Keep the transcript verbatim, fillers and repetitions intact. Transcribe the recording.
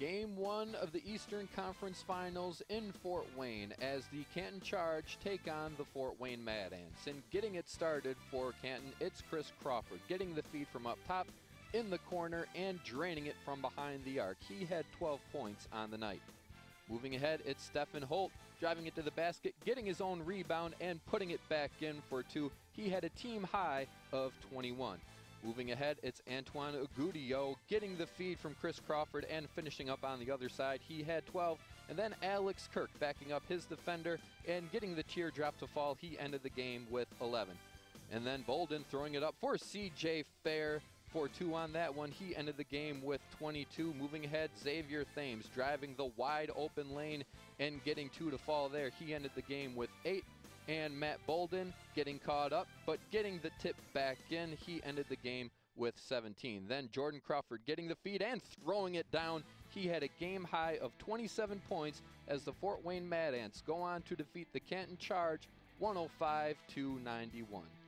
Game one of the Eastern Conference Finals in Fort Wayne as the Canton Charge take on the Fort Wayne Mad Ants. And getting it started for Canton, it's Chris Crawford getting the feed from up top in the corner and draining it from behind the arc. He had twelve points on the night. Moving ahead, it's Stephen Holt driving it to the basket, getting his own rebound and putting it back in for two. He had a team high of twenty-one. Moving ahead, it's Antoine Ogudio getting the feed from Chris Crawford and finishing up on the other side. He had twelve. And then Alex Kirk backing up his defender and getting the teardrop to fall. He ended the game with eleven. And then Bolden throwing it up for C J Fair for two on that one. He ended the game with twenty-two. Moving ahead, Xavier Thames driving the wide open lane and getting two to fall there. He ended the game with eight. And Matt Bolden getting caught up, but getting the tip back in. He ended the game with seventeen. Then Jordan Crawford getting the feed and throwing it down. He had a game high of twenty-seven points as the Fort Wayne Mad Ants go on to defeat the Canton Charge one oh five to ninety-one.